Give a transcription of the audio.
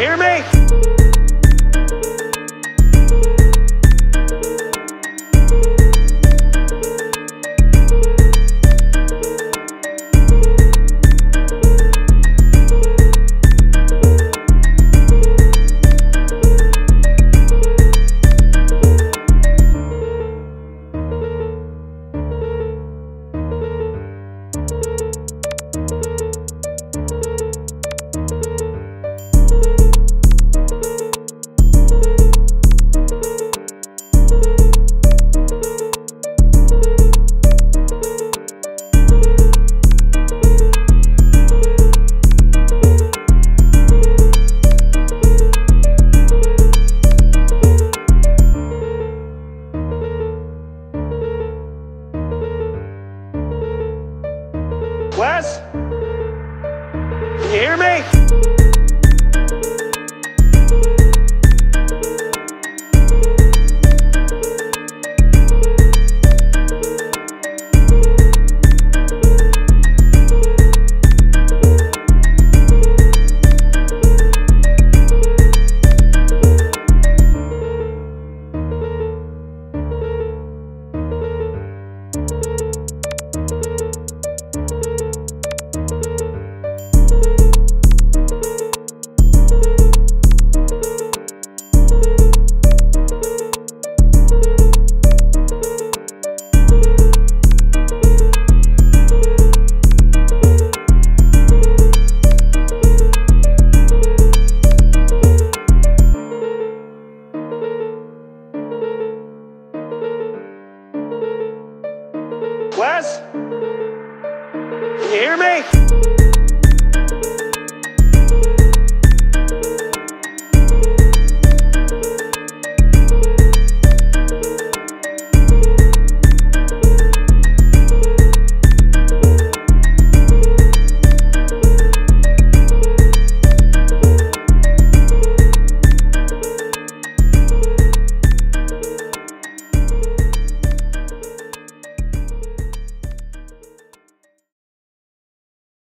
you hear me? WES, can you hear me? WES, can you hear me?